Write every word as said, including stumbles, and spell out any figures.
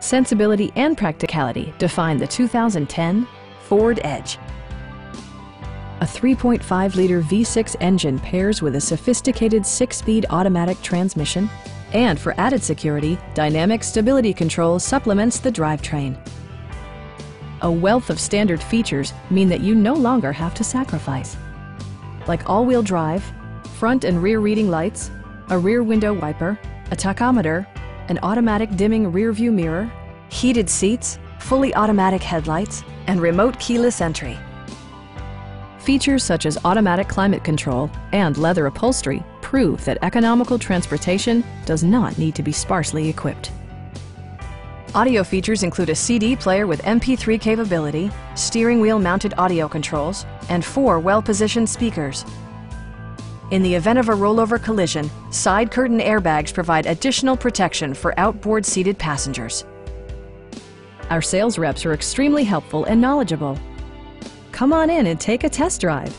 Sensibility and practicality define the two thousand ten Ford Edge. A three point five liter V six engine pairs with a sophisticated six-speed automatic transmission, and for added security, dynamic stability control supplements the drivetrain. A wealth of standard features mean that you no longer have to sacrifice, like all-wheel drive, front and rear reading lights, a rear window wiper, a tachometer, an automatic dimming rearview mirror, heated seats, fully automatic headlights, and remote keyless entry. Features such as automatic climate control and leather upholstery prove that economical transportation does not need to be sparsely equipped. Audio features include a C D player with M P three capability, steering wheel mounted audio controls, and four well-positioned speakers. In the event of a rollover collision, side curtain airbags provide additional protection for outboard seated passengers. Our sales reps are extremely helpful and knowledgeable. Come on in and take a test drive.